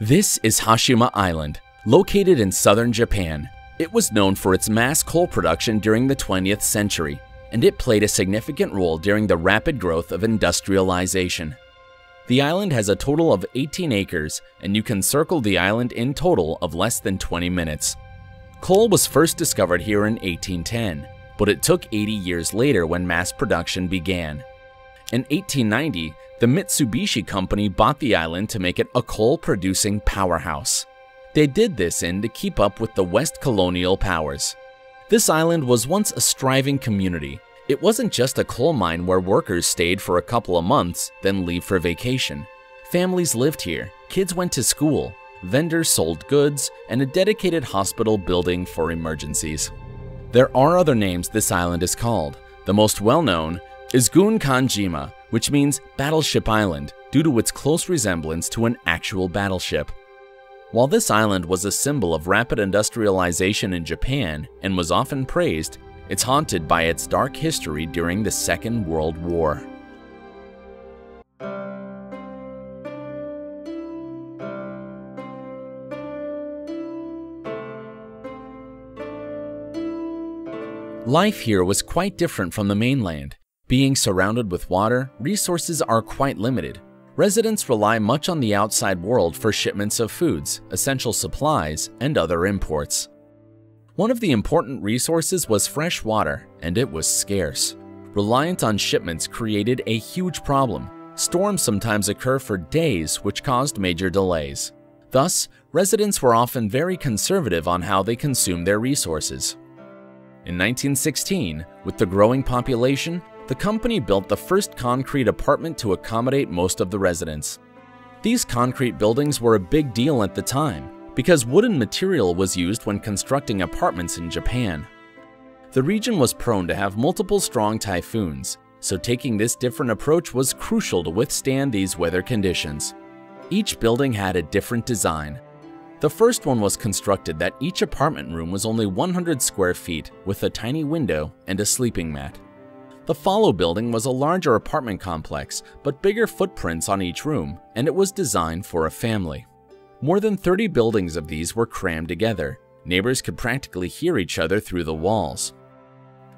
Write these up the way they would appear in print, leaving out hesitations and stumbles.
This is Hashima Island, located in southern Japan. It was known for its mass coal production during the 20th century, and it played a significant role during the rapid growth of industrialization. The island has a total of 18 acres, and you can circle the island in total of less than 20 minutes. Coal was first discovered here in 1810, but it took 80 years later when mass production began. In 1890, the Mitsubishi Company bought the island to make it a coal-producing powerhouse. They did this to keep up with the West colonial powers. This island was once a striving community. It wasn't just a coal mine where workers stayed for a couple of months, then leave for vacation. Families lived here, kids went to school, vendors sold goods, and a dedicated hospital building for emergencies. There are other names this island is called. The most well-known is Gun Kanjima, which means Battleship Island, due to its close resemblance to an actual battleship. While this island was a symbol of rapid industrialization in Japan and was often praised, it's haunted by its dark history during the Second World War. Life here was quite different from the mainland. Being surrounded with water, resources are quite limited. Residents rely much on the outside world for shipments of foods, essential supplies, and other imports. One of the important resources was fresh water, and it was scarce. Reliance on shipments created a huge problem. Storms sometimes occur for days, which caused major delays. Thus, residents were often very conservative on how they consume their resources. In 1916, with the growing population, the company built the first concrete apartment to accommodate most of the residents. These concrete buildings were a big deal at the time because wooden material was used when constructing apartments in Japan. The region was prone to have multiple strong typhoons, so taking this different approach was crucial to withstand these weather conditions. Each building had a different design. The first one was constructed that each apartment room was only 100 square feet with a tiny window and a sleeping mat. The follow building was a larger apartment complex, but bigger footprints on each room, and it was designed for a family. More than 30 buildings of these were crammed together. Neighbors could practically hear each other through the walls.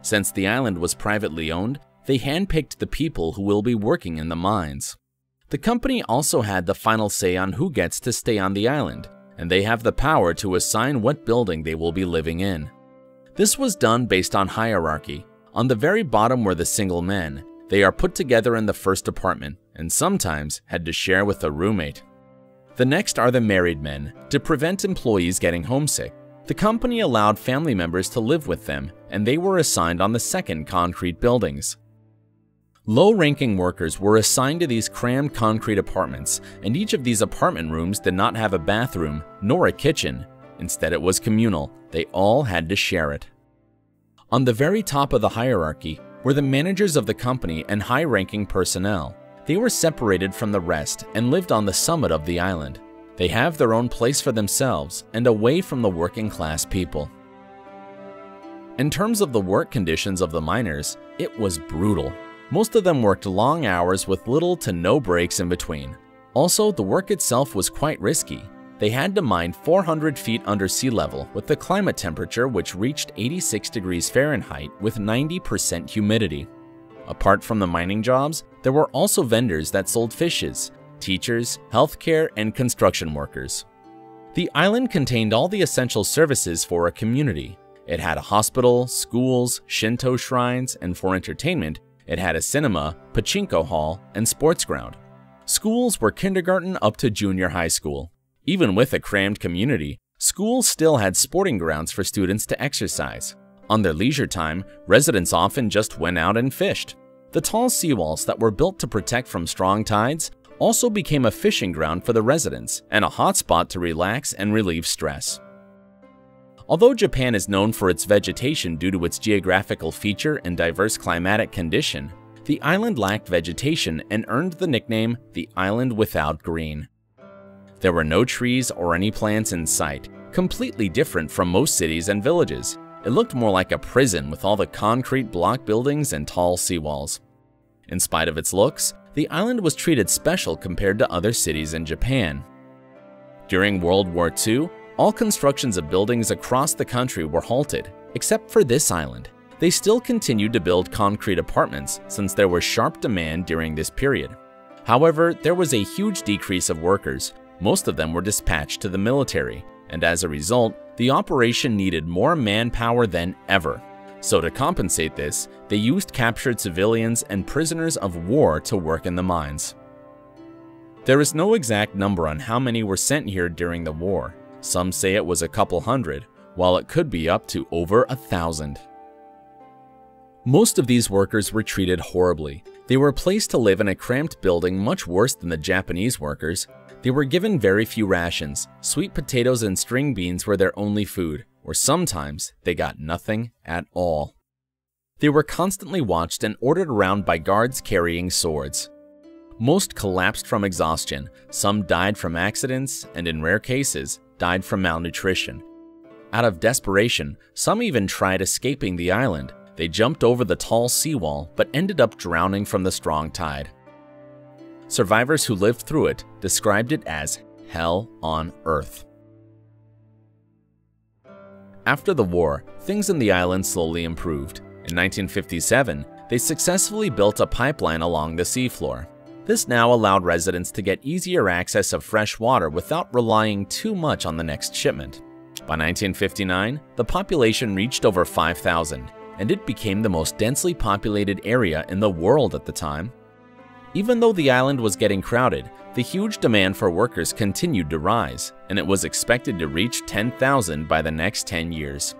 Since the island was privately owned, they handpicked the people who will be working in the mines. The company also had the final say on who gets to stay on the island, and they have the power to assign what building they will be living in. This was done based on hierarchy. On the very bottom were the single men. They are put together in the first apartment and sometimes had to share with a roommate. The next are the married men. To prevent employees getting homesick, the company allowed family members to live with them, and they were assigned on the second concrete buildings. Low-ranking workers were assigned to these crammed concrete apartments, and each of these apartment rooms did not have a bathroom nor a kitchen. Instead, it was communal. They all had to share it. On the very top of the hierarchy were the managers of the company and high-ranking personnel. They were separated from the rest and lived on the summit of the island. They have their own place for themselves and away from the working-class people. In terms of the work conditions of the miners, it was brutal. Most of them worked long hours with little to no breaks in between. Also, the work itself was quite risky. They had to mine 400 feet under sea level with the climate temperature which reached 86 degrees Fahrenheit with 90% humidity. Apart from the mining jobs, there were also vendors that sold fishes, teachers, healthcare, and construction workers. The island contained all the essential services for a community. It had a hospital, schools, Shinto shrines, and for entertainment, it had a cinema, pachinko hall, and sports ground. Schools were kindergarten up to junior high school. Even with a crammed community, schools still had sporting grounds for students to exercise. On their leisure time, residents often just went out and fished. The tall seawalls that were built to protect from strong tides also became a fishing ground for the residents and a hotspot to relax and relieve stress. Although Japan is known for its vegetation due to its geographical feature and diverse climatic condition, the island lacked vegetation and earned the nickname the Island Without Green. There were no trees or any plants in sight, completely different from most cities and villages. It looked more like a prison with all the concrete block buildings and tall seawalls. In spite of its looks, the island was treated special compared to other cities in Japan. During World War II, all constructions of buildings across the country were halted, except for this island. They still continued to build concrete apartments since there was sharp demand during this period. However, there was a huge decrease of workers. Most of them were dispatched to the military, and as a result, the operation needed more manpower than ever. So to compensate this, they used captured civilians and prisoners of war to work in the mines. There is no exact number on how many were sent here during the war. Some say it was a couple hundred, while it could be up to over 1,000. Most of these workers were treated horribly. They were placed to live in a cramped building much worse than the Japanese workers. They were given very few rations. Sweet potatoes and string beans were their only food, or sometimes they got nothing at all. They were constantly watched and ordered around by guards carrying swords. Most collapsed from exhaustion, some died from accidents, and in rare cases, died from malnutrition. Out of desperation, some even tried escaping the island. They jumped over the tall seawall, but ended up drowning from the strong tide. Survivors who lived through it described it as hell on earth. After the war, things in the island slowly improved. In 1957, they successfully built a pipeline along the seafloor. This now allowed residents to get easier access of fresh water without relying too much on the next shipment. By 1959, the population reached over 5,000. And it became the most densely populated area in the world at the time. Even though the island was getting crowded, the huge demand for workers continued to rise, and it was expected to reach 10,000 by the next 10 years.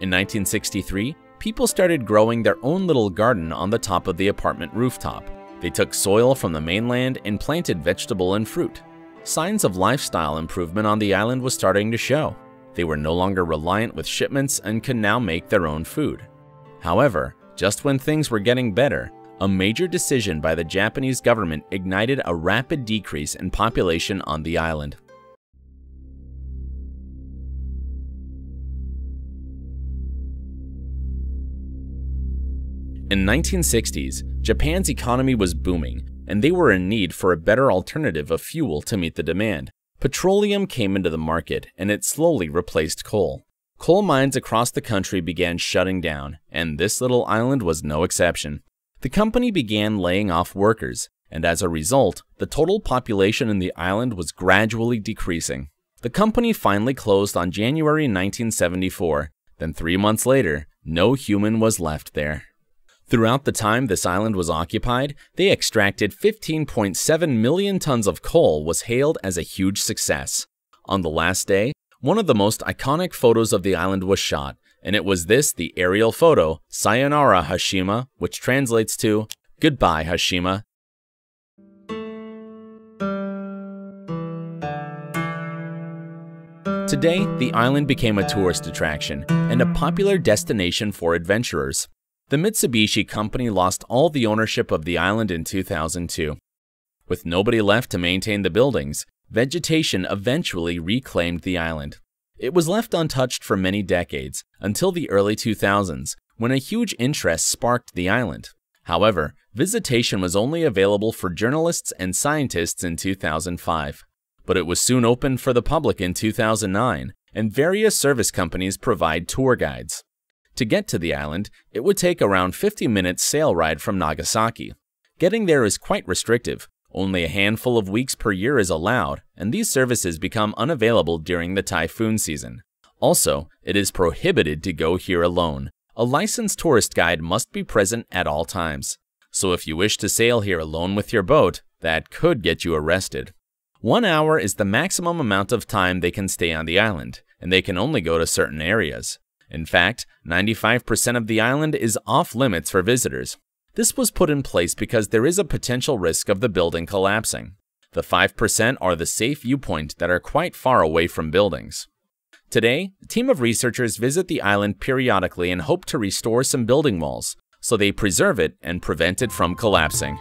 In 1963, people started growing their own little garden on the top of the apartment rooftop. They took soil from the mainland and planted vegetable and fruit. Signs of lifestyle improvement on the island was starting to show. They were no longer reliant with shipments and could now make their own food. However, just when things were getting better, a major decision by the Japanese government ignited a rapid decrease in population on the island. In the 1960s, Japan's economy was booming, and they were in need for a better alternative of fuel to meet the demand. Petroleum came into the market, and it slowly replaced coal. Coal mines across the country began shutting down, and this little island was no exception. The company began laying off workers, and as a result, the total population in the island was gradually decreasing. The company finally closed on January 1974. Then 3 months later, no human was left there. Throughout the time this island was occupied, they extracted 15.7 million tons of coal was hailed as a huge success. On the last day, one of the most iconic photos of the island was shot, and it was the aerial photo, Sayonara Hashima, which translates to, Goodbye Hashima. Today, the island became a tourist attraction and a popular destination for adventurers. The Mitsubishi Company lost all the ownership of the island in 2002. With nobody left to maintain the buildings, vegetation eventually reclaimed the island. It was left untouched for many decades, until the early 2000s, when a huge interest sparked the island. However, visitation was only available for journalists and scientists in 2005. But it was soon opened for the public in 2009, and various service companies provide tour guides. To get to the island, it would take around 50 minutes sail ride from Nagasaki. Getting there is quite restrictive. Only a handful of weeks per year is allowed, and these services become unavailable during the typhoon season. Also, it is prohibited to go here alone. A licensed tourist guide must be present at all times. So if you wish to sail here alone with your boat, that could get you arrested. 1 hour is the maximum amount of time they can stay on the island, and they can only go to certain areas. In fact, 95% of the island is off-limits for visitors. This was put in place because there is a potential risk of the building collapsing. The 5% are the safe viewpoint that are quite far away from buildings. Today, a team of researchers visit the island periodically and hope to restore some building walls, so they preserve it and prevent it from collapsing.